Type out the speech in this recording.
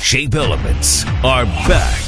Shape Elements are back.